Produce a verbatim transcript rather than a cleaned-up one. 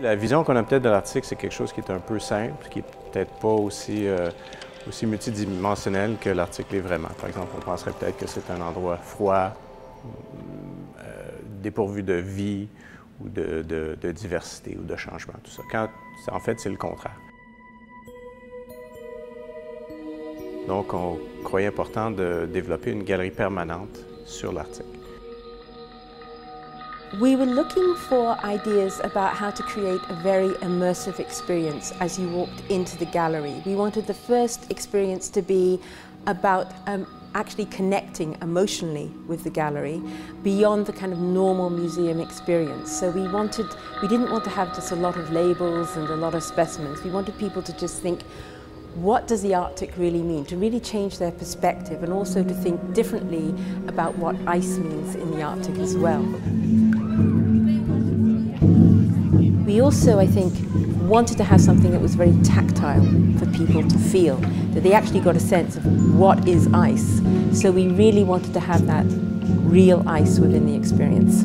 La vision qu'on a peut-être de l'article, c'est quelque chose qui est un peu simple, qui n'est peut-être pas aussi, euh, aussi multidimensionnel que l'article est vraiment. Par exemple, on penserait peut-être que c'est un endroit froid, euh, dépourvu de vie ou de, de, de diversité ou de changement, tout ça. Quand, en fait, c'est le contraire. Donc, on croyait important de développer une galerie permanente sur l'Arctique. We were looking for ideas about how to create a very immersive experience as you walked into the gallery. We wanted the first experience to be about um, actually connecting emotionally with the gallery beyond the kind of normal museum experience. So we wanted, we didn't want to have just a lot of labels and a lot of specimens. We wanted people to just think, what does the Arctic really mean? To really change their perspective and also to think differently about what ice means in the Arctic as well. We also, I think, wanted to have something that was very tactile for people to feel, that they actually got a sense of what is ice. So we really wanted to have that real ice within the experience.